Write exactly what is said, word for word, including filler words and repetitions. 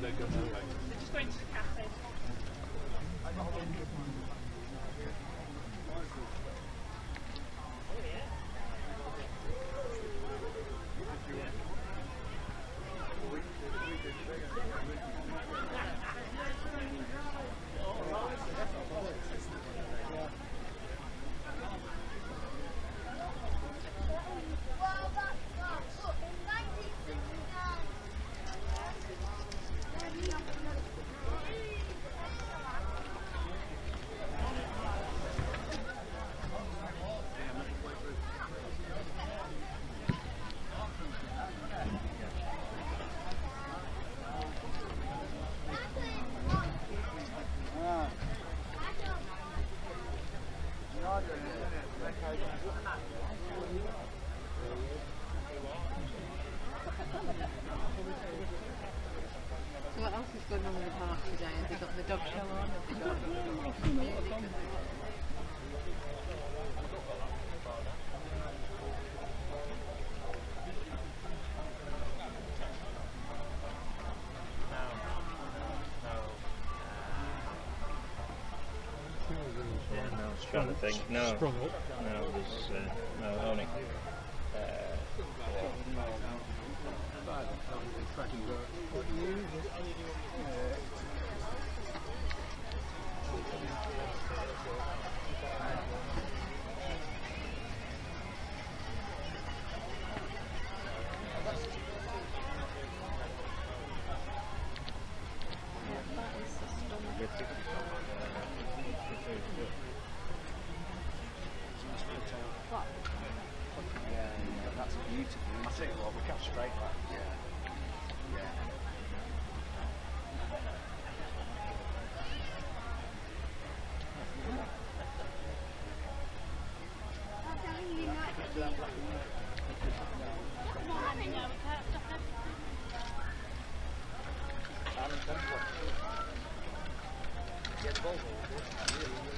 They're just going to the cafe. Trying to think. No, no, there's uh, no only. Uh, Get both of them.